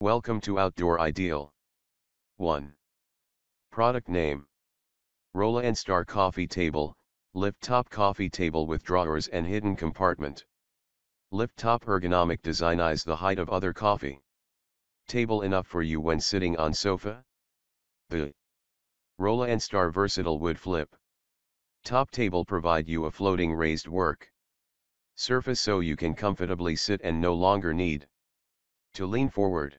Welcome to Outdoor Ideal. 1. Product name: Rolanstar Coffee Table, lift-top coffee table with drawers and hidden compartment. Lift-top ergonomic design is the height of other coffee table enough for you when sitting on sofa. The Rolanstar versatile wood flip top table provide you a floating raised work surface so you can comfortably sit and no longer need to lean forward.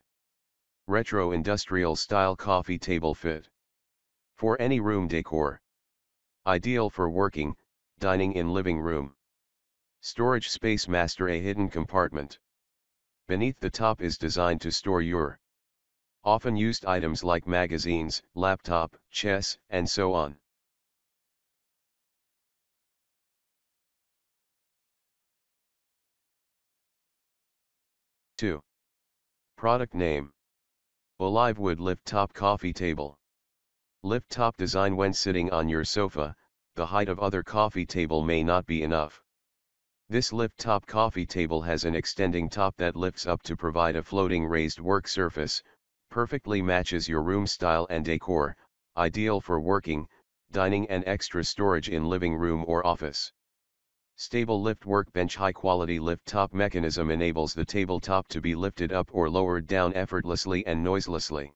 Retro industrial style coffee table fit for any room decor. Ideal for working, dining in living room. Storage space master a hidden compartment. Beneath the top is designed to store your often used items like magazines, laptop, chess, and so on. 2. Product name: Olivewood lift-top coffee table. Lift-top design when sitting on your sofa, the height of other coffee table may not be enough. This lift-top coffee table has an extending top that lifts up to provide a floating raised work surface, perfectly matches your room style and decor, ideal for working, dining and extra storage in living room or office. Stable lift workbench. High-quality lift-top mechanism enables the tabletop to be lifted up or lowered down effortlessly and noiselessly.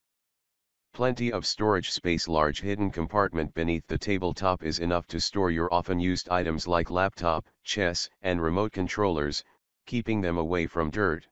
Plenty of storage space. Large hidden compartment beneath the tabletop is enough to store your often used items like laptop, chess, and remote controllers, keeping them away from dirt.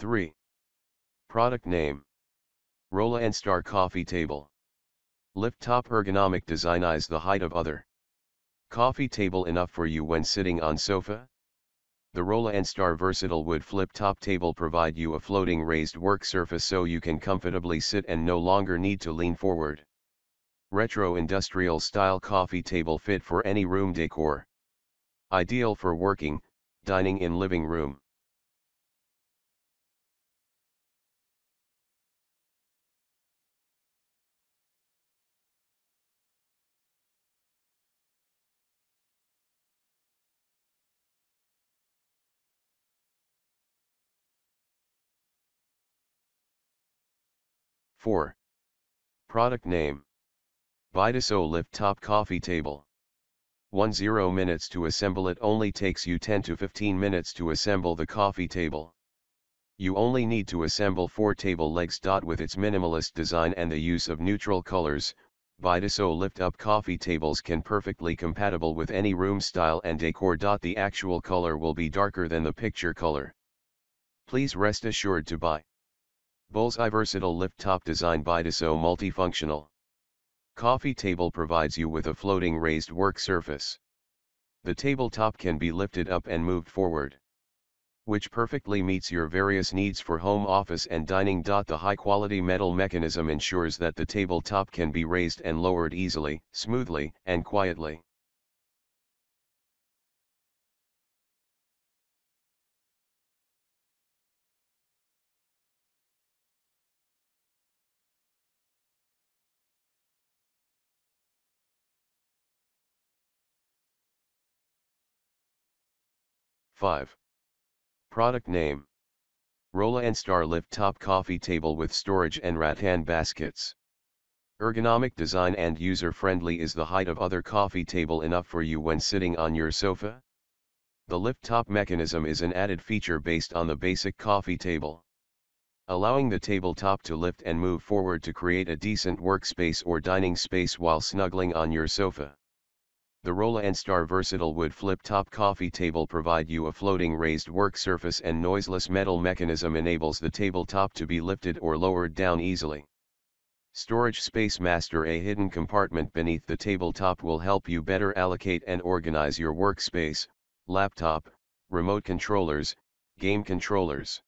3. Product name: Rolanstar Coffee Table. Lift-top ergonomic design is the height of other coffee table enough for you when sitting on sofa. The Rolanstar versatile wood flip-top table provide you a floating raised work surface so you can comfortably sit and no longer need to lean forward. Retro industrial style coffee table fit for any room decor. Ideal for working, dining in living room. 4. Product name: Bidiso lift-top coffee table. 10 minutes to assemble. It only takes you 10 to 15 minutes to assemble the coffee table. You only need to assemble 4 table legs. With its minimalist design and the use of neutral colors, Bidiso lift-up coffee tables can perfectly compatible with any room style and decor. The actual color will be darker than the picture color. Please rest assured to buy. Bullseye versatile lift-top design. Bidiso multifunctional coffee table provides you with a floating raised work surface. The tabletop can be lifted up and moved forward, which perfectly meets your various needs for home, office, and dining. The high-quality metal mechanism ensures that the tabletop can be raised and lowered easily, smoothly, and quietly. 5. Product name: Rolanstar lift-top coffee table with storage and rattan baskets. Ergonomic design and user-friendly is the height of other coffee table enough for you when sitting on your sofa. The lift top mechanism is an added feature based on the basic coffee table, allowing the tabletop to lift and move forward to create a decent workspace or dining space while snuggling on your sofa. The Rolanstar versatile wood flip-top coffee table provides you a floating raised work surface, and noiseless metal mechanism enables the tabletop to be lifted or lowered down easily. Storage space master: a hidden compartment beneath the tabletop will help you better allocate and organize your workspace, laptop, remote controllers, game controllers.